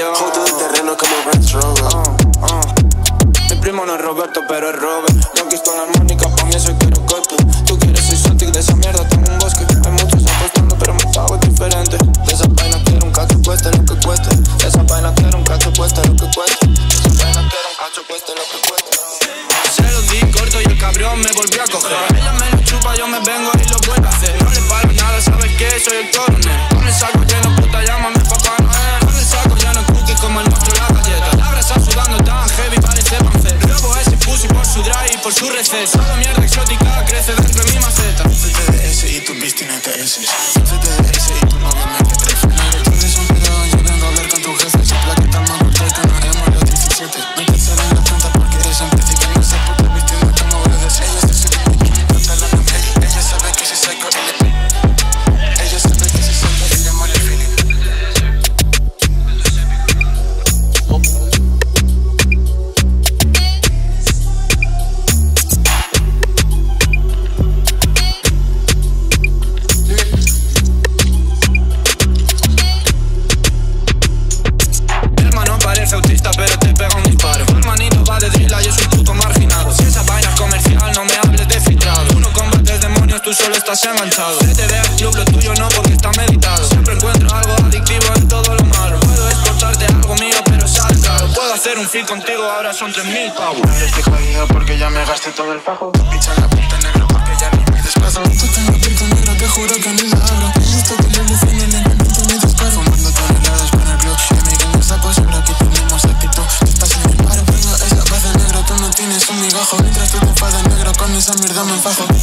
Hold todo el terreno como Range Rover. Mi primo no es Roberto, pero es Robert. Yo quiero la armónica, pa' mí eso quiero golpe. Tú quieres soy Celtic, de esa mierda tengo un bosque. Hay muchos apostando, pero mi pago es diferente. De esa vaina quiero un cacho, cueste lo que cueste. De esa vaina quiero un cacho, cueste lo que cueste. De esa vaina quiero un cacho, cueste lo que cueste. Se lo di corto y el cabrón me volvió a coger. Ella me lo chupa, yo me vengo y lo vuelvo a hacer. No le paro nada, sabes que soy el coronel. Con el saco lleno, puta, llámame papá Noel. Con el saco lleno, cookie como el monstruo la galleta. La brasa sudando tan heavy, parece pancer. Robo ese pussy por su drive y por su receta. Toda mierda exótica crece dentro de mi maceta. CTDS y tu bici no te S. CTDS y tu novia me apetece. Entonces un pedo, yo vengo a hablar con tu jefe. Esa plaqueta más corta, no haremos los 17. Me pensaré en la planta porque eres en principio. Tú solo estás enganchado. Se te ve el club, lo tuyo no porque está meditado. Siempre encuentro algo adictivo en todo lo malo. Puedo exportarte algo mío pero sale caro. Puedo hacer un feed contigo, ahora son 3000 pavos. No estoy jodido porque ya me gasté todo el fajo. Picha en la punta negro porque ya ni me despazo. Tú tengo pinto negro, te juro que ni me abro. Esto que yo lucino en el momento me disparo. Fumando toneladas para el club. Y amigos sacos solo aquí tenemos actitud. Estás en el paro, pero esa paz de negro. Tú no tienes un migajo. Mientras tú te enfadas negro con esa mierda me enfajo.